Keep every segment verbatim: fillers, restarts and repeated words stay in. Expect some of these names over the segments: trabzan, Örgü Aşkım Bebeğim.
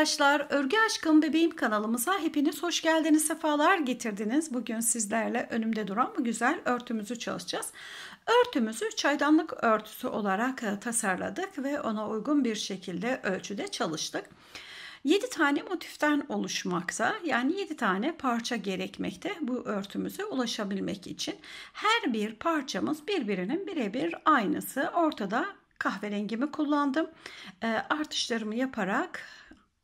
Arkadaşlar, Örgü Aşkım Bebeğim kanalımıza hepiniz hoş geldiniz, sefalar getirdiniz. Bugün sizlerle önümde duran bu güzel örtümüzü çalışacağız. Örtümüzü çaydanlık örtüsü olarak tasarladık ve ona uygun bir şekilde ölçüde çalıştık. yedi tane motiften oluşmakta, yani yedi tane parça gerekmekte bu örtümüze ulaşabilmek için. Her bir parçamız birbirinin birebir aynısı. Ortada kahverengimi kullandım. E, artışlarımı yaparak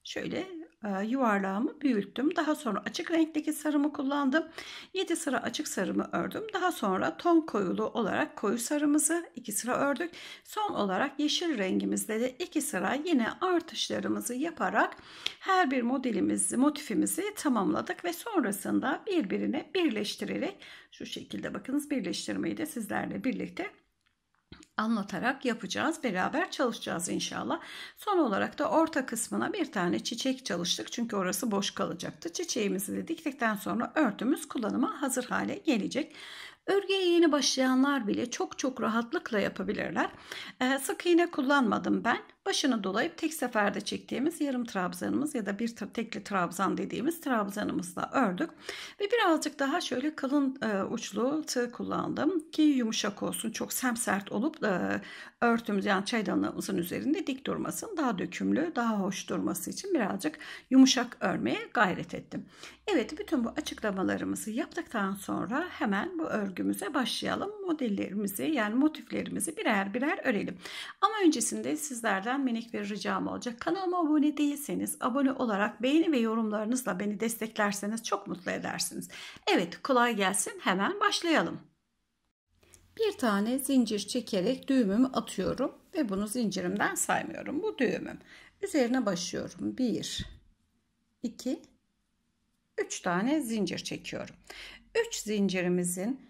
şöyle e, yuvarlağımı büyüttüm. Daha sonra açık renkteki sarımı kullandım. yedi sıra açık sarımı ördüm. Daha sonra ton koyulu olarak koyu sarımızı iki sıra ördük. Son olarak yeşil rengimizde de iki sıra yine artışlarımızı yaparak her bir modelimizi, motifimizi tamamladık ve sonrasında birbirine birleştirerek şu şekilde, bakınız, birleştirmeyi de sizlerle birlikte anlatarak yapacağız. Beraber çalışacağız inşallah. Son olarak da orta kısmına bir tane çiçek çalıştık. Çünkü orası boş kalacaktı. Çiçeğimizi de diktikten sonra örtümüz kullanıma hazır hale gelecek. Örgüye yeni başlayanlar bile çok çok rahatlıkla yapabilirler. Ee, sık iğne kullanmadım ben. Başını dolayıp tek seferde çektiğimiz yarım trabzanımız ya da bir tekli trabzan dediğimiz trabzanımızla ördük. Ve birazcık daha şöyle kalın e, uçlu tığ kullandım ki yumuşak olsun. Çok semsert olup e, örtümüz, yani çaydanlığımızın üzerinde dik durmasın. Daha dökümlü, daha hoş durması için birazcık yumuşak örmeye gayret ettim. Evet, bütün bu açıklamalarımızı yaptıktan sonra hemen bu örgümüze başlayalım. Modellerimizi, yani motiflerimizi birer birer örelim. Ama öncesinde sizlerden minik bir ricam olacak. Kanalıma abone değilseniz abone olarak beğeni ve yorumlarınızla beni desteklerseniz çok mutlu edersiniz. Evet, kolay gelsin, hemen başlayalım. Bir tane zincir çekerek düğümümü atıyorum ve bunu zincirimden saymıyorum. Bu düğümüm. Üzerine başlıyorum. bir iki üç tane zincir çekiyorum. üç zincirimizin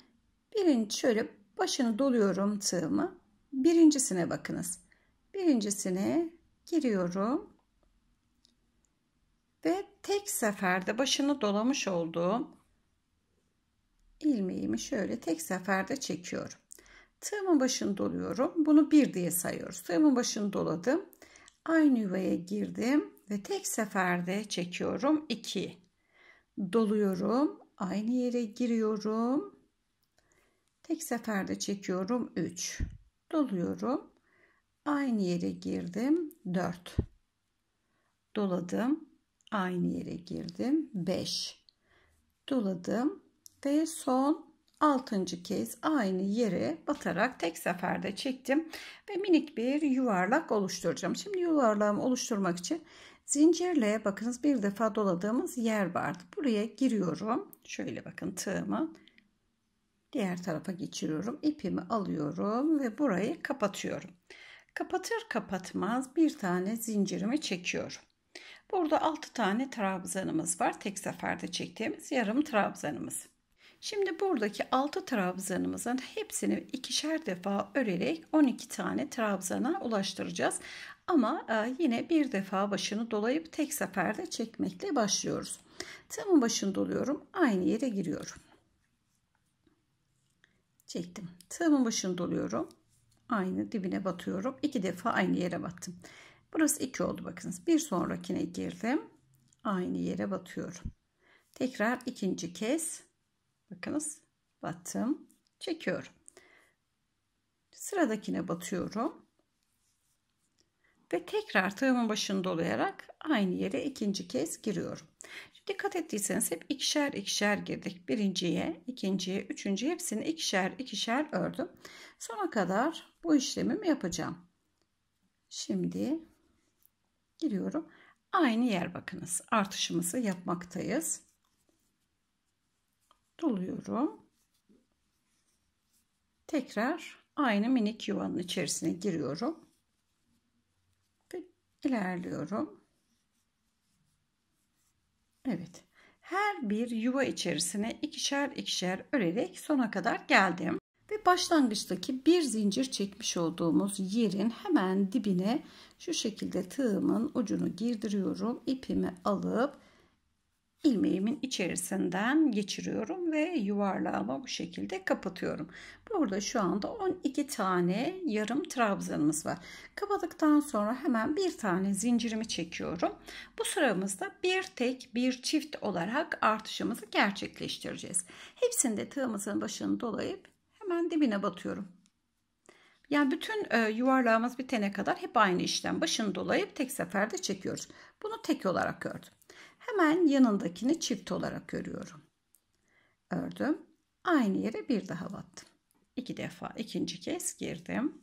birinci, şöyle başını doluyorum tığımı. Birincisine bakınız. Birincisine giriyorum ve tek seferde başını dolamış olduğum ilmeğimi şöyle tek seferde çekiyorum. Tığımın başını doluyorum. Bunu bir diye sayıyoruz. Tığımın başını doladım. Aynı yuvaya girdim ve tek seferde çekiyorum. iki doluyorum. Aynı yere giriyorum. Tek seferde çekiyorum. üç doluyorum. Aynı yere girdim. dört doladım. Aynı yere girdim. beş doladım ve son altıncı kez aynı yere batarak tek seferde çektim ve minik bir yuvarlak oluşturacağım. Şimdi yuvarlağımı oluşturmak için zincirle, bakınız, bir defa doladığımız yer vardı. Buraya giriyorum. Şöyle bakın, tığımı diğer tarafa geçiriyorum. İpimi alıyorum ve burayı kapatıyorum. Kapatır kapatmaz bir tane zincirimi çekiyorum. Burada altı tane trabzanımız var. Tek seferde çektiğimiz yarım trabzanımız. Şimdi buradaki altı trabzanımızın hepsini ikişer defa örerek on iki tane trabzana ulaştıracağız. Ama yine bir defa başını dolayıp tek seferde çekmekle başlıyoruz. Tığımın başını doluyorum. Aynı yere giriyorum. Çektim. Tığımın başını doluyorum. Aynı dibine batıyorum. iki defa aynı yere battım. Burası iki oldu, bakınız. Bir sonrakine girdim. Aynı yere batıyorum. Tekrar ikinci kez, bakınız, battım. Çekiyorum. Sıradakine batıyorum. Ve tekrar tığımın başını dolayarak aynı yere ikinci kez giriyorum. Şimdi dikkat ettiyseniz hep ikişer ikişer girdik. Birinciye, ikinciye, üçüncüye, hepsini ikişer ikişer ördüm. Sona kadar bu işlemimi yapacağım. Şimdi giriyorum. Aynı yer, bakınız. Artışımızı yapmaktayız. Doluyorum. Tekrar aynı minik yuvanın içerisine giriyorum. İlerliyorum. Evet. Her bir yuva içerisine ikişer ikişer örerek sona kadar geldim. Ve başlangıçtaki bir zincir çekmiş olduğumuz yerin hemen dibine şu şekilde tığımın ucunu girdiriyorum. İpimi alıp ilmeğimin içerisinden geçiriyorum ve yuvarlağımı bu şekilde kapatıyorum. Burada şu anda on iki tane yarım trabzanımız var. Kapadıktan sonra hemen bir tane zincirimi çekiyorum. Bu sıramızda bir tek bir çift olarak artışımızı gerçekleştireceğiz. Hepsini de tığımızın başını dolayıp hemen dibine batıyorum. Yani bütün e, yuvarlağımız bitene kadar hep aynı işlem. Başını dolayıp tek seferde çekiyoruz. Bunu tek olarak ördüm. Hemen yanındakini çift olarak örüyorum. Ördüm. Aynı yere bir daha battım. İki defa ikinci kez girdim.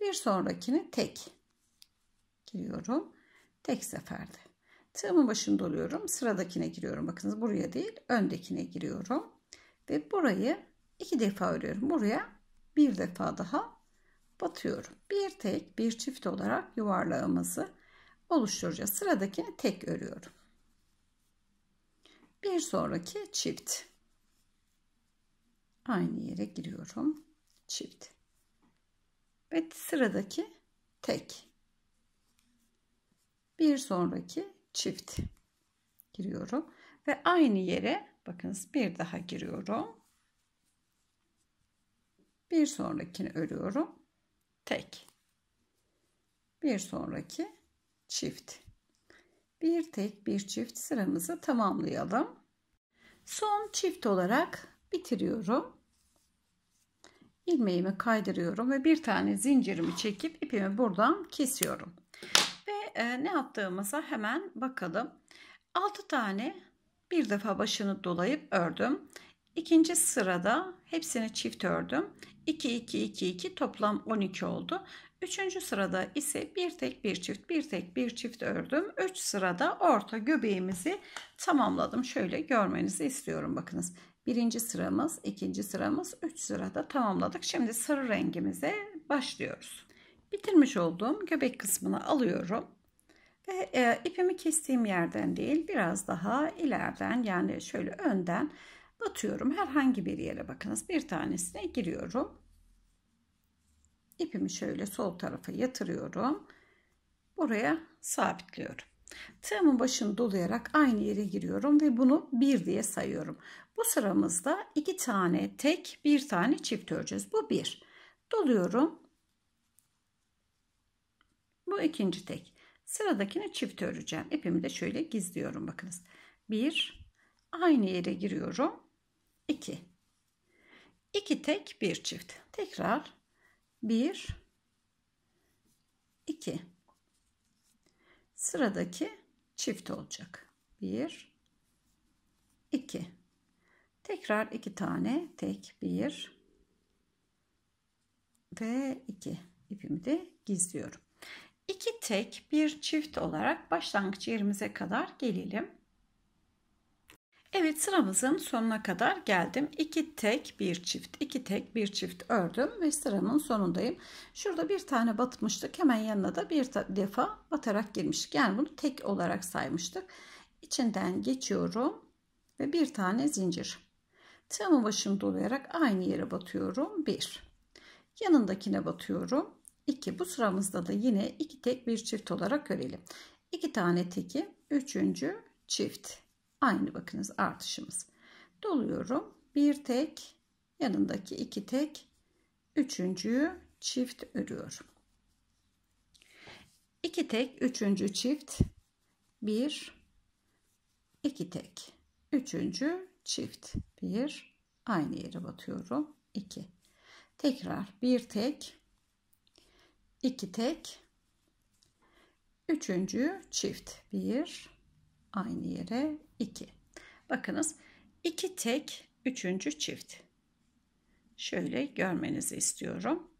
Bir sonrakini tek giriyorum. Tek seferde. Tığımın başını doluyorum. Sıradakine giriyorum. Bakınız buraya değil öndekine giriyorum. Ve burayı iki defa örüyorum. Buraya bir defa daha batıyorum. Bir tek bir çift olarak yuvarlağımızı oluşturacağız. Sıradakini tek örüyorum. Bir sonraki çift. Aynı yere giriyorum. Çift. Ve sıradaki tek. Bir sonraki çift. Giriyorum. Ve aynı yere bakınız bir daha giriyorum. Bir sonrakini örüyorum. Tek. Bir sonraki çift. Bir tek bir çift sıramızı tamamlayalım. Son çift olarak bitiriyorum. İlmeğimi kaydırıyorum ve bir tane zincirimi çekip ipimi buradan kesiyorum. Ve e, ne yaptığımıza hemen bakalım. altı tane bir defa başını dolayıp ördüm. İkinci sırada hepsini çift ördüm. iki iki iki iki toplam on iki oldu. Üçüncü sırada ise bir tek bir çift bir tek bir çift ördüm. Üç sırada orta göbeğimizi tamamladım. Şöyle görmenizi istiyorum. Bakınız birinci sıramız, ikinci sıramız, üç sırada tamamladık. Şimdi sarı rengimize başlıyoruz. Bitirmiş olduğum göbek kısmını alıyorum ve e, ipimi kestiğim yerden değil biraz daha ileriden, yani şöyle önden batıyorum. Herhangi bir yere bakınız bir tanesine giriyorum. İpimi şöyle sol tarafa yatırıyorum. Buraya sabitliyorum. Tığımın başını dolayarak aynı yere giriyorum ve bunu bir diye sayıyorum. Bu sıramızda iki tane tek, bir tane çift öreceğiz. Bu bir. Doluyorum. Bu ikinci tek. Sıradakini çift öreceğim. İpimi de şöyle gizliyorum bakınız. bir. Aynı yere giriyorum. iki. iki tek, bir çift. Tekrar bir, iki. Sıradaki çift olacak. bir, iki. Tekrar iki tane tek, bir ve iki. İpimi de gizliyorum. iki tek, bir çift olarak başlangıç yerimize kadar gelelim. Evet, sıramızın sonuna kadar geldim. iki tek bir çift, iki tek bir çift ördüm ve sıramın sonundayım. Şurada bir tane batmıştık. Hemen yanına da bir defa batarak girmiştik. Yani bunu tek olarak saymıştık. İçinden geçiyorum ve bir tane zincir. Tığımı başını dolayarak aynı yere batıyorum. bir. Yanındakine batıyorum. iki. Bu sıramızda da yine iki tek bir çift olarak örelim. iki tane teki, üçüncü çift. Aynı bakınız artışımız. Doluyorum. Bir tek, yanındaki iki tek, üçüncüyü çift örüyorum. iki tek, üçüncü çift, bir, iki tek, üçüncü çift, bir, aynı yere batıyorum. iki. Tekrar bir tek, iki tek, üçüncü çift, bir, aynı yere iki. Bakınız iki tek üçüncü çift. Şöyle görmenizi istiyorum.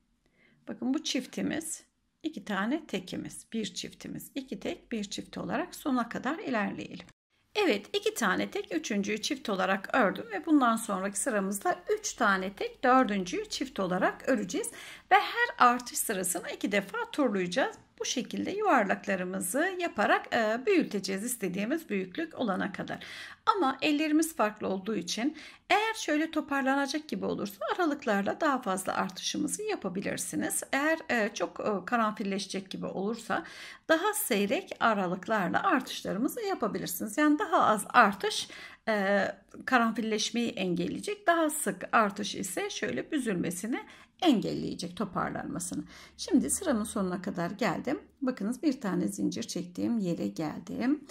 Bakın bu çiftimiz iki tane tekimiz, bir çiftimiz, iki tek bir çift olarak sona kadar ilerleyelim. Evet, iki tane tek üçüncüyü çift olarak ördüm ve bundan sonraki sıramızda üç tane tek dördüncüyü çift olarak öreceğiz ve her artış sırasını iki defa turlayacağız. bu şekilde yuvarlaklarımızı yaparak e, büyüteceğiz istediğimiz büyüklük olana kadar. Ama ellerimiz farklı olduğu için eğer şöyle toparlanacak gibi olursa aralıklarla daha fazla artışımızı yapabilirsiniz. Eğer e, çok e, karanfilleşecek gibi olursa daha seyrek aralıklarla artışlarımızı yapabilirsiniz. Yani daha az artış e, karanfilleşmeyi engelleyecek. Daha sık artış ise şöyle büzülmesini engelleyecek, toparlanmasını. Şimdi sıramın sonuna kadar geldim. Bakınız bir tane zincir çektiğim yere geldim.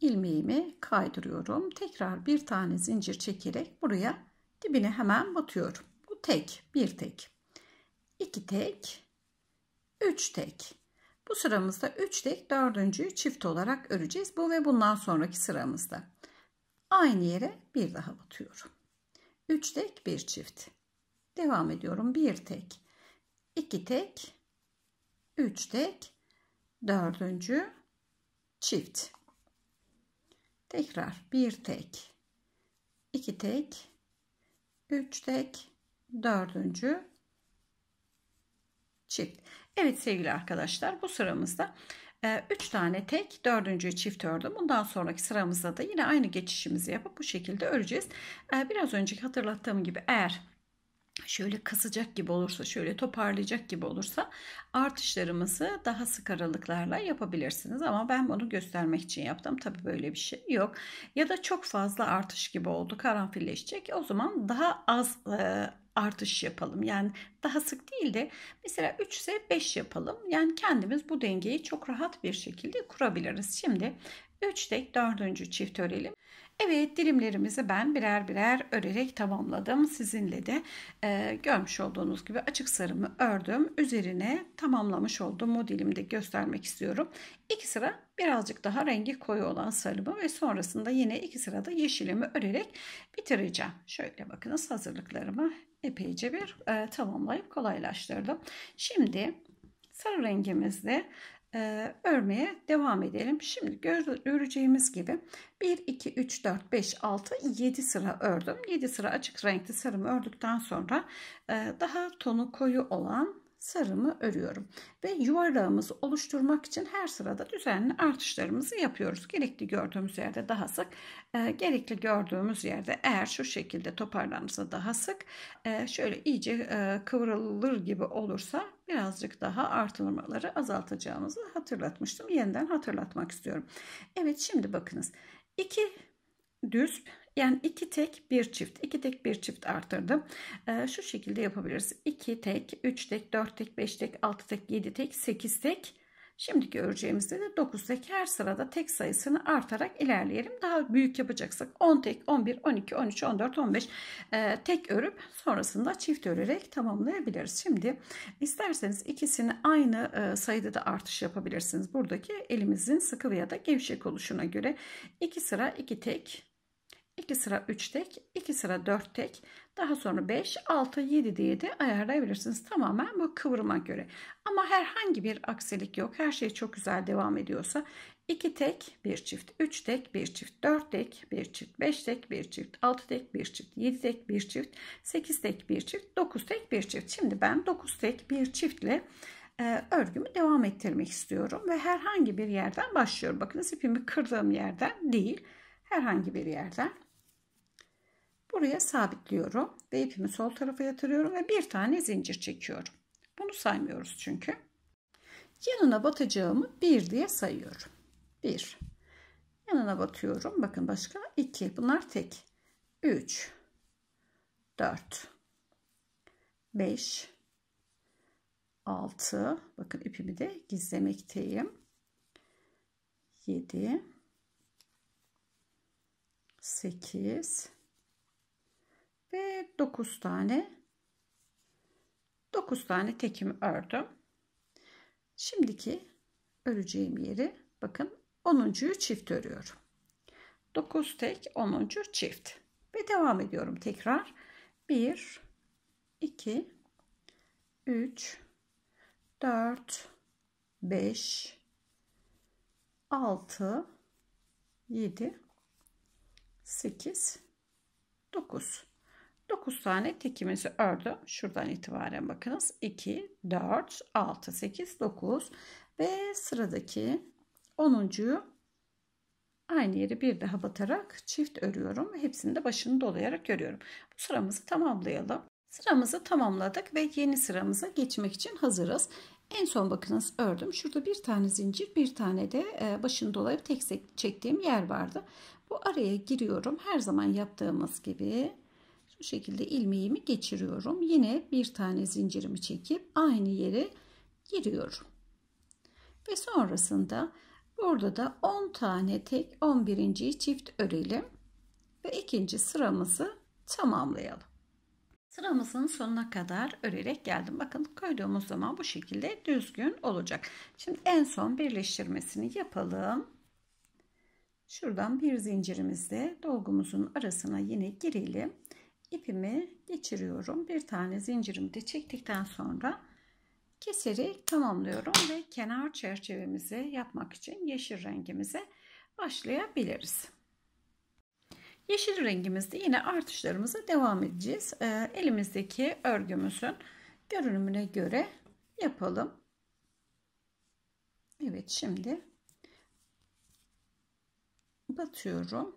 İlmeğimi kaydırıyorum. Tekrar bir tane zincir çekerek buraya dibine hemen batıyorum. Bu tek, bir tek, iki tek, üç tek. Bu sıramızda üç tek, dördüncüyü çift olarak öreceğiz. Bu ve bundan sonraki sıramızda. Aynı yere bir daha batıyorum. üç tek, bir çift. Devam ediyorum. bir tek, iki tek, üç tek, dördüncü çift. Tekrar bir tek, iki tek, üç tek, dördüncü çift. Evet sevgili arkadaşlar, bu sıramızda üç tane tek, dördüncü çift ördüm. Bundan sonraki sıramızda da yine aynı geçişimizi yapıp bu şekilde öreceğiz. Biraz önceki hatırlattığım gibi eğer şöyle kasacak gibi olursa, şöyle toparlayacak gibi olursa artışlarımızı daha sık aralıklarla yapabilirsiniz. Ama ben bunu göstermek için yaptım. Tabii böyle bir şey yok. Ya da çok fazla artış gibi oldu, karanfilleşecek. O zaman daha az e, artış yapalım. Yani daha sık değil de mesela üç ise beş yapalım. Yani kendimiz bu dengeyi çok rahat bir şekilde kurabiliriz. Şimdi üç tek, dördüncü çift örelim. Evet, dilimlerimizi ben birer birer örerek tamamladım. Sizinle de e, görmüş olduğunuz gibi açık sarımı ördüm. Üzerine tamamlamış oldum. O dilimde göstermek istiyorum. İki sıra birazcık daha rengi koyu olan sarımı ve sonrasında yine iki sırada yeşilimi örerek bitireceğim. Şöyle bakınız, hazırlıklarımı epeyce bir e, tamamlayıp kolaylaştırdım. Şimdi sarı rengimizle örmeye devam edelim. Şimdi göreceğimiz gibi bir, iki, üç, dört, beş, altı, yedi sıra ördüm. yedi sıra açık renkli sarımı ördükten sonra daha tonu koyu olan sarımı örüyorum. Ve yuvarlağımızı oluşturmak için her sırada düzenli artışlarımızı yapıyoruz. Gerekli gördüğümüz yerde daha sık, gerekli gördüğümüz yerde eğer şu şekilde toparlanırsa daha sık, şöyle iyice kıvrılır gibi olursa birazcık daha artırmaları azaltacağımızı hatırlatmıştım. Yeniden hatırlatmak istiyorum. Evet, şimdi bakınız. iki düz, yani iki tek bir çift, iki tek bir çift artırdım. Ee, şu şekilde yapabiliriz. iki tek, üç tek, dört tek, beş tek, altı tek, yedi tek, sekiz tek. Şimdiki öreceğimizde de dokuz tek, her sırada tek sayısını artarak ilerleyelim. Daha büyük yapacaksak on tek, on bir, on iki, on üç, on dört, on beş e, tek örüp sonrasında çift örerek tamamlayabiliriz. Şimdi isterseniz ikisini aynı e, sayıda da artış yapabilirsiniz. Buradaki elimizin sıkı veya da gevşek oluşuna göre iki sıra iki tek, iki sıra üç tek, iki sıra dört tek, daha sonra beş, altı, yedi diye de ayarlayabilirsiniz. Tamamen bu kıvrıma göre. Ama herhangi bir aksilik yok. Her şey çok güzel devam ediyorsa iki tek, bir çift, üç tek, bir çift, dört tek, bir çift, beş tek, bir çift, altı tek, bir çift, yedi tek, bir çift, sekiz tek, bir çift, dokuz tek, bir çift. Şimdi ben dokuz tek, bir çiftle örgümü devam ettirmek istiyorum ve herhangi bir yerden başlıyorum. Bakınız, ipimi kırdığım yerden değil, herhangi bir yerden. Buraya sabitliyorum ve ipimi sol tarafa yatırıyorum ve bir tane zincir çekiyorum. Bunu saymıyoruz çünkü. Yanına batacağımı bir diye sayıyorum. bir. Yanına batıyorum. Bakın başka iki. Bunlar tek. üç. dört. beş. altı. Bakın ipimi de gizlemekteyim. yedi. sekiz. Ve dokuz tane dokuz tane tekimi ördüm. Şimdiki öreceğim yeri bakın, onuncuyu çift örüyorum. dokuz tek, onuncu çift ve devam ediyorum tekrar. bir, iki, üç, dört, beş, altı, yedi, sekiz, dokuz. dokuz tane tekimizi ördüm. Şuradan itibaren bakınız. iki, dört, altı, sekiz, dokuz, Ve sıradaki onuncuyu aynı yere bir daha batarak çift örüyorum. Hepsini de başını dolayarak örüyorum. Bu sıramızı tamamlayalım. Sıramızı tamamladık ve yeni sıramıza geçmek için hazırız. En son bakınız ördüm. Şurada bir tane zincir, bir tane de başını dolayıp tek çektiğim yer vardı. Bu araya giriyorum. Her zaman yaptığımız gibi şu şekilde ilmeğimi geçiriyorum. Yine bir tane zincirimi çekip aynı yere giriyorum. Ve sonrasında burada da on tane tek on birinciyi çift örelim ve ikinci sıramızı tamamlayalım. Sıramızın sonuna kadar örerek geldim. Bakın koyduğumuz zaman bu şekilde düzgün olacak. Şimdi en son birleştirmesini yapalım. Şuradan bir zincirimizle dolgumuzun arasına yine girelim. İpimi geçiriyorum. Bir tane zincirimi de çektikten sonra keserek tamamlıyorum ve kenar çerçevemizi yapmak için yeşil rengimize başlayabiliriz. Yeşil rengimizde yine artışlarımıza devam edeceğiz. Ee, elimizdeki örgümüzün görünümüne göre yapalım. Evet, şimdi batıyorum.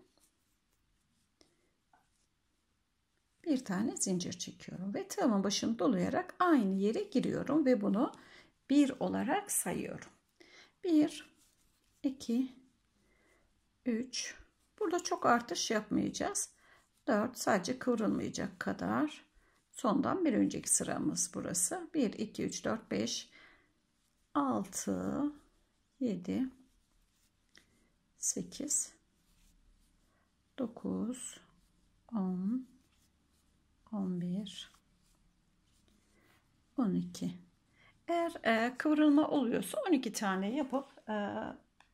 Bir tane zincir çekiyorum ve tığımın başını dolayarak aynı yere giriyorum ve bunu bir olarak sayıyorum. bir, iki, üç. Burada çok artış yapmayacağız. dört, sadece kıvrılmayacak kadar. Sondan bir önceki sıramız burası. bir, iki, üç, dört, beş, altı, yedi, sekiz, dokuz, on, on bir, on iki. Eğer e, kıvrılma oluyorsa on iki tane yapıp e,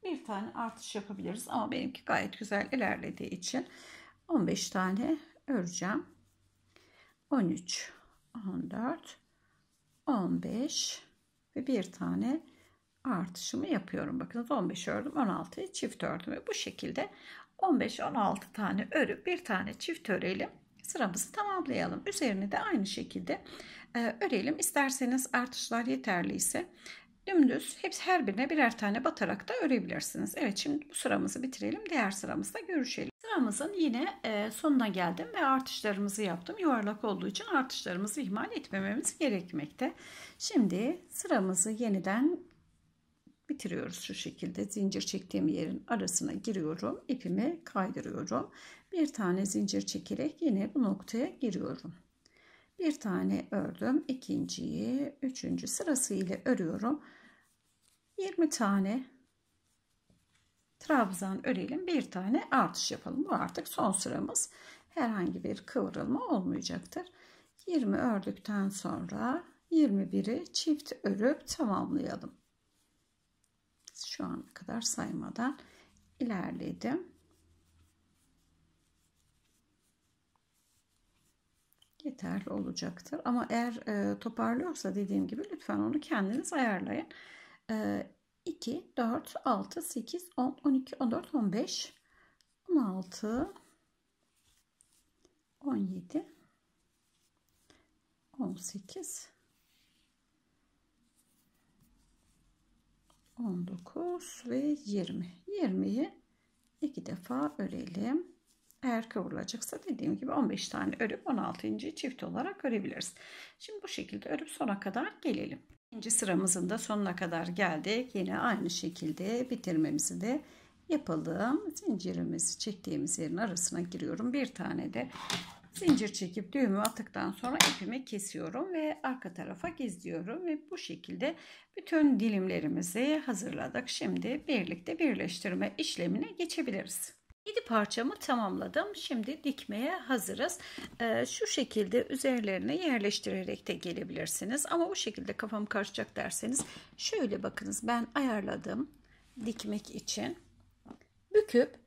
bir tane artış yapabiliriz. Ama benimki gayet güzel ilerlediği için on beş tane öreceğim. on üç, on dört, on beş ve bir tane artışımı yapıyorum. Bakınız on beş ördüm, on altıya çift ördüm ve bu şekilde on beş on altı tane örüp bir tane çift örelim. Sıramızı tamamlayalım. Üzerini de aynı şekilde e, örelim. İsterseniz artışlar yeterliyse dümdüz hepsi her birine birer tane batarak da örebilirsiniz. Evet, şimdi bu sıramızı bitirelim. Diğer sıramızda görüşelim. Sıramızın yine e, sonuna geldim ve artışlarımızı yaptım. Yuvarlak olduğu için artışlarımızı ihmal etmememiz gerekmekte. Şimdi sıramızı yeniden bitiriyoruz şu şekilde. Zincir çektiğim yerin arasına giriyorum. İpimi kaydırıyorum. Bir tane zincir çekerek yine bu noktaya giriyorum. Bir tane ördüm. İkinciyi, üçüncü sırasıyla örüyorum. yirmi tane trabzan örelim. Bir tane artış yapalım. Bu artık son sıramız. Herhangi bir kıvrılma olmayacaktır. yirmi ördükten sonra yirmi biri çift örüp tamamlayalım. Şu ana kadar saymadan ilerledim. Yeterli olacaktır. Ama eğer e, toparlıyorsa dediğim gibi lütfen onu kendiniz ayarlayın. E, iki, dört, altı, sekiz, on, on iki, on dört, on beş, on altı, on yedi, on sekiz, on dokuz ve yirmi. yirmiyi iki defa örelim. Eğer kıvrılacaksa dediğim gibi on beş tane örüp on altıncıyı çift olarak örebiliriz. Şimdi bu şekilde örüp sona kadar gelelim. İkinci sıramızın da sonuna kadar geldik. Yine aynı şekilde bitirmemizi de yapalım. Zincirimizi çektiğimiz yerin arasına giriyorum. Bir tane de zincir çekip düğümü attıktan sonra ipimi kesiyorum ve arka tarafa gizliyorum ve bu şekilde bütün dilimlerimizi hazırladık. Şimdi birlikte birleştirme işlemine geçebiliriz. yedi parçamı tamamladım. Şimdi dikmeye hazırız. Ee, şu şekilde üzerlerine yerleştirerek de gelebilirsiniz. Ama bu şekilde kafam karışacak derseniz şöyle bakınız, ben ayarladım dikmek için. Büküp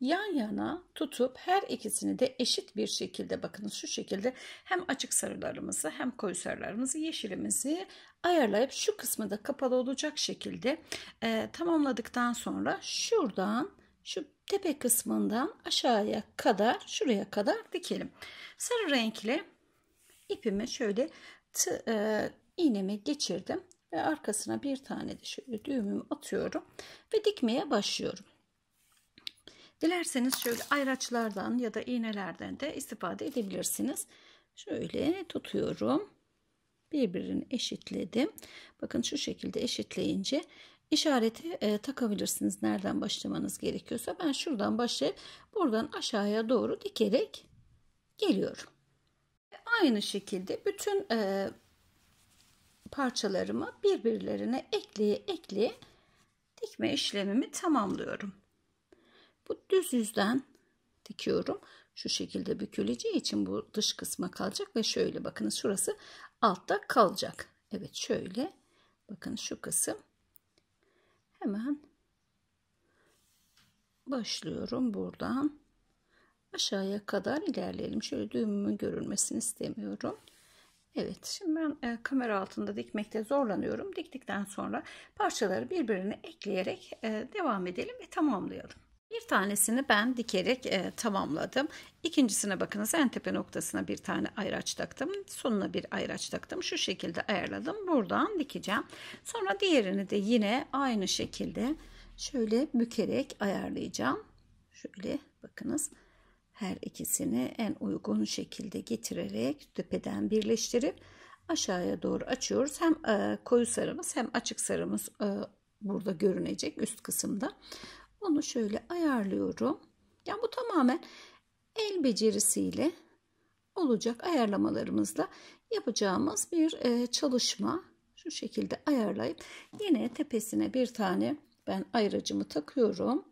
yan yana tutup her ikisini de eşit bir şekilde bakınız şu şekilde hem açık sarılarımızı hem koyu sarılarımızı yeşilimizi ayarlayıp şu kısmı da kapalı olacak şekilde e, tamamladıktan sonra şuradan şu tepe kısmından aşağıya kadar şuraya kadar dikelim. Sarı renkli ipimi şöyle tı, e, iğneme geçirdim ve arkasına bir tane de şöyle düğümümü atıyorum ve dikmeye başlıyorum. Dilerseniz şöyle ayraçlardan ya da iğnelerden de istifade edebilirsiniz. Şöyle tutuyorum. Birbirini eşitledim. Bakın şu şekilde eşitleyince işareti e, takabilirsiniz. Nereden başlamanız gerekiyorsa. Ben şuradan başlayıp buradan aşağıya doğru dikerek geliyorum. Aynı şekilde bütün e, parçalarımı birbirlerine ekleye ekleye dikme işlemimi tamamlıyorum. Bu düz yüzden dikiyorum. Şu şekilde büküleceği için bu dış kısma kalacak ve şöyle bakın şurası altta kalacak. Evet şöyle bakın şu kısım. Hemen başlıyorum buradan. Aşağıya kadar ilerleyelim. Şöyle düğümümün görünmesini istemiyorum. Evet şimdi ben e, kamera altında dikmekte zorlanıyorum. Diktikten sonra parçaları birbirine ekleyerek e, devam edelim ve tamamlayalım. Bir tanesini ben dikerek e, tamamladım. İkincisine bakınız, en tepe noktasına bir tane ayraç taktım. Sonuna bir ayraç taktım. Şu şekilde ayarladım. Buradan dikeceğim. Sonra diğerini de yine aynı şekilde şöyle bükerek ayarlayacağım. Şöyle bakınız. Her ikisini en uygun şekilde getirerek tepeden birleştirip aşağıya doğru açıyoruz. Hem koyu sarımız hem açık sarımız burada görünecek üst kısımda. Onu şöyle ayarlıyorum. Yani bu tamamen el becerisiyle olacak ayarlamalarımızla yapacağımız bir çalışma. Şu şekilde ayarlayıp yine tepesine bir tane ben ayracımı takıyorum.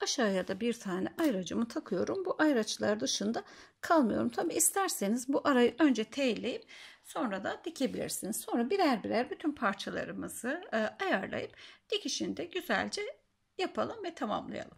Aşağıya da bir tane ayracımı takıyorum. Bu ayraçlar dışında kalmıyorum. Tabi isterseniz bu arayı önce teyleyip sonra da dikebilirsiniz. Sonra birer birer bütün parçalarımızı e, ayarlayıp dikişini de güzelce yapalım ve tamamlayalım.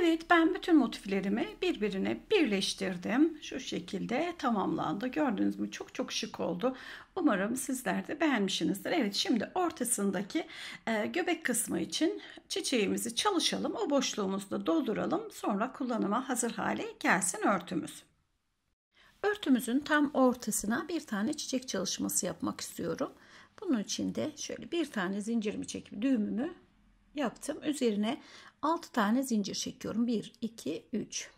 Evet, ben bütün motiflerimi birbirine birleştirdim. Şu şekilde tamamlandı. Gördünüz mü? Çok çok şık oldu. Umarım sizler de beğenmişsinizdir. Evet, şimdi ortasındaki e, göbek kısmı için çiçeğimizi çalışalım. O boşluğumuzu da dolduralım. Sonra kullanıma hazır hale gelsin örtümüz. Örtümüzün tam ortasına bir tane çiçek çalışması yapmak istiyorum. Bunun için de şöyle bir tane zincirimi çekip düğümümü yaptım. Üzerine altı tane zincir çekiyorum. bir, iki, üç,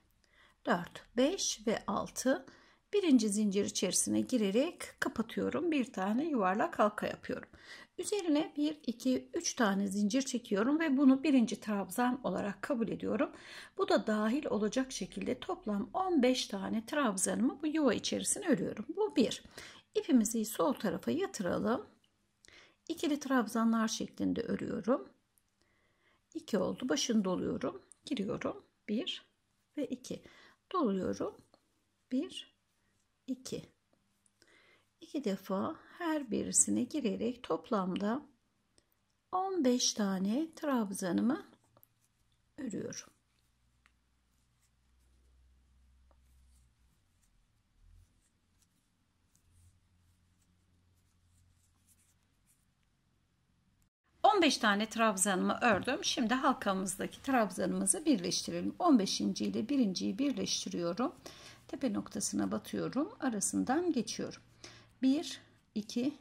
dört, beş ve altı. Birinci zincir içerisine girerek kapatıyorum. Bir tane yuvarlak halka yapıyorum. Üzerine bir, iki, üç tane zincir çekiyorum ve bunu birinci trabzan olarak kabul ediyorum. Bu da dahil olacak şekilde toplam on beş tane trabzanımı bu yuva içerisine örüyorum. Bu bir. İpimizi sol tarafa yatıralım. İkili trabzanlar şeklinde örüyorum. iki oldu. Başını doluyorum. Giriyorum. bir ve iki. Doluyorum. bir, iki. iki defa her birisine girerek toplamda on beş tane trabzanımı örüyorum. on beş tane trabzanımı ördüm. Şimdi halkamızdaki trabzanımızı birleştirelim. on beş. ile birinciyi birleştiriyorum. Tepe noktasına batıyorum. Arasından geçiyorum. bir, iki,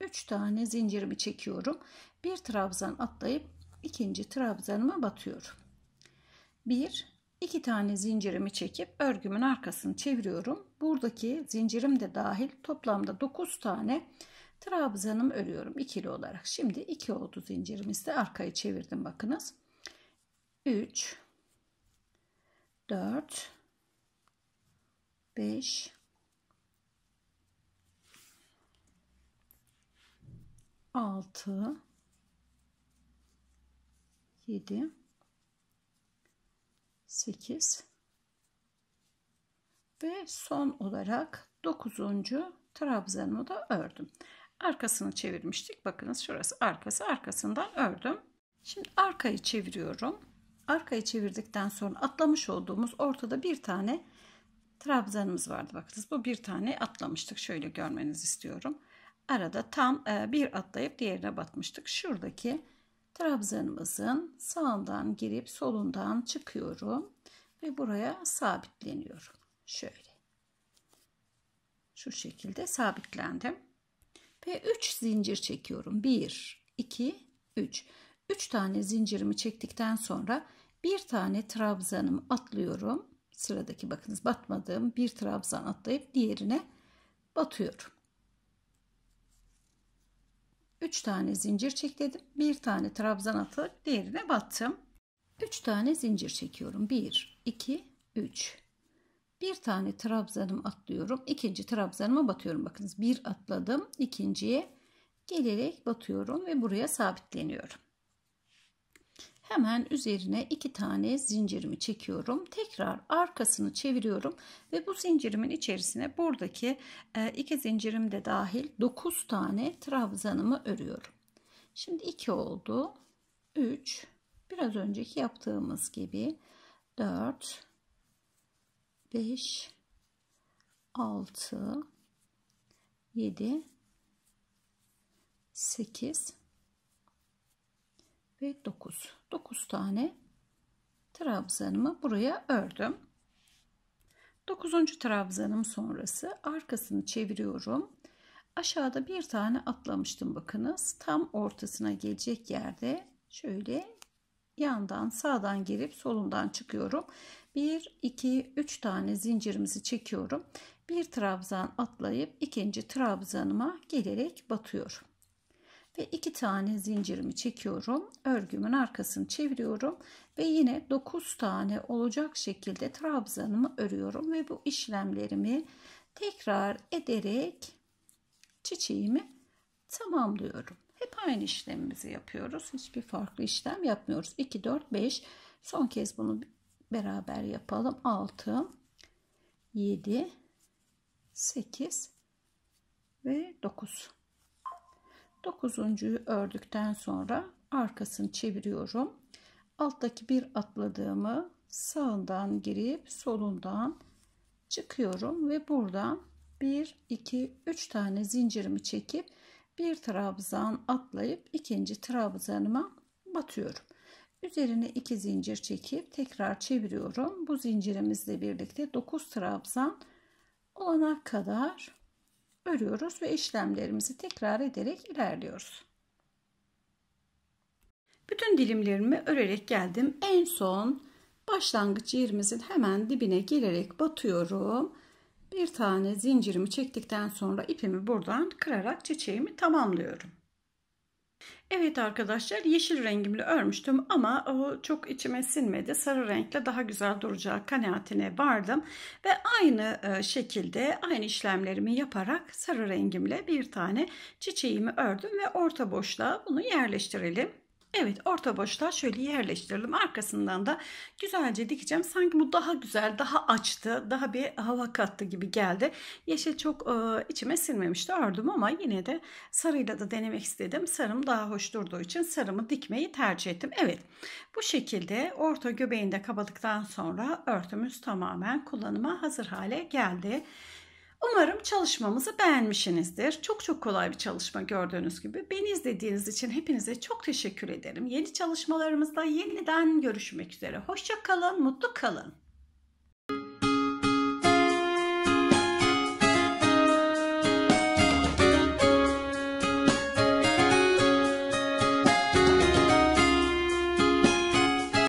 üç tane zincirimi çekiyorum. Bir trabzan atlayıp ikinci trabzanıma batıyorum. bir, iki tane zincirimi çekip örgümün arkasını çeviriyorum. Buradaki zincirim de dahil toplamda dokuz tane trabzanım örüyorum ikili olarak. Şimdi iki oldu zincirimizi de arkaya çevirdim bakınız. üç, dört, beş, altı, yedi, sekiz ve son olarak dokuzuncu trabzanımı da ördüm. Arkasını çevirmiştik. Bakınız şurası arkası, arkasından ördüm. Şimdi arkayı çeviriyorum. Arkayı çevirdikten sonra atlamış olduğumuz ortada bir tane trabzanımız vardı. Bakınız bu bir tane atlamıştık. Şöyle görmenizi istiyorum. Arada tam bir atlayıp diğerine batmıştık. Şuradaki trabzanımızın sağından girip solundan çıkıyorum ve buraya sabitleniyorum. Şöyle. Şu şekilde sabitlendim. ve üç zincir çekiyorum. bir, iki, üç. üç tane zincirimi çektikten sonra bir tane trabzanımı atlıyorum. Sıradaki bakınız batmadığım bir trabzan atlayıp diğerine batıyorum. üç tane zincir çek dedim. bir tane trabzan atlayıp diğerine battım. üç tane zincir çekiyorum. bir, iki, üç. bir tane trabzanımı atlıyorum. ikinci trabzanıma batıyorum. Bakınız bir atladım. ikinciye gelerek batıyorum ve buraya sabitleniyorum. Hemen üzerine iki tane zincirimi çekiyorum. Tekrar arkasını çeviriyorum ve bu zincirimin içerisine buradaki iki zincirim de dahil dokuz tane trabzanımı örüyorum. Şimdi iki oldu. üç, biraz önceki yaptığımız gibi dört, beş, altı, yedi, sekiz ve dokuz. dokuz tane trabzanımı buraya ördüm. dokuzuncu trabzanım sonrası arkasını çeviriyorum. Aşağıda bir tane atlamıştım bakınız. Tam ortasına gelecek yerde şöyle yandan sağdan girip solundan çıkıyorum. bir, iki, üç tane zincirimizi çekiyorum. Bir trabzan atlayıp ikinci trabzanıma gelerek batıyorum. Ve iki tane zincirimi çekiyorum. Örgümün arkasını çeviriyorum. Ve yine dokuz tane olacak şekilde trabzanımı örüyorum. Ve bu işlemlerimi tekrar ederek çiçeğimi tamamlıyorum. Hep aynı işlemimizi yapıyoruz. Hiçbir farklı işlem yapmıyoruz. iki, dört, beş. Son kez bunu beraber yapalım. altı, yedi, sekiz ve dokuz. dokuzuncuyu ördükten sonra arkasını çeviriyorum. Alttaki bir atladığımı sağından girip solundan çıkıyorum ve buradan bir, iki, üç tane zincirimi çekip bir trabzan atlayıp ikinci trabzanıma batıyorum. Üzerine iki zincir çekip tekrar çeviriyorum. Bu zincirimizle birlikte dokuz trabzan olana kadar örüyoruz ve işlemlerimizi tekrar ederek ilerliyoruz. Bütün dilimlerimi örerek geldim. En son başlangıç yerimizin hemen dibine gelerek batıyorum. Bir tane zincirimi çektikten sonra ipimi buradan kırarak çiçeğimi tamamlıyorum. Evet arkadaşlar, yeşil rengimle örmüştüm ama o çok içime sinmedi. Sarı renkle daha güzel duracağı kanaatine vardım. Ve aynı şekilde aynı işlemlerimi yaparak sarı rengimle bir tane çiçeğimi ördüm ve orta boşluğa bunu yerleştirelim. Evet, orta boşluğa şöyle yerleştirelim. Arkasından da güzelce dikeceğim. Sanki bu daha güzel, daha açtı, daha bir hava kattı gibi geldi. Yeşil çok e, içime sinmemişti, ördüm ama yine de sarıyla da denemek istedim. Sarım daha hoş durduğu için sarımı dikmeyi tercih ettim. Evet, bu şekilde orta göbeğinde kapadıktan sonra örtümüz tamamen kullanıma hazır hale geldi. Umarım çalışmamızı beğenmişsinizdir. Çok çok kolay bir çalışma gördüğünüz gibi. Beni izlediğiniz için hepinize çok teşekkür ederim. Yeni çalışmalarımızda yeniden görüşmek üzere. Hoşça kalın, mutlu kalın.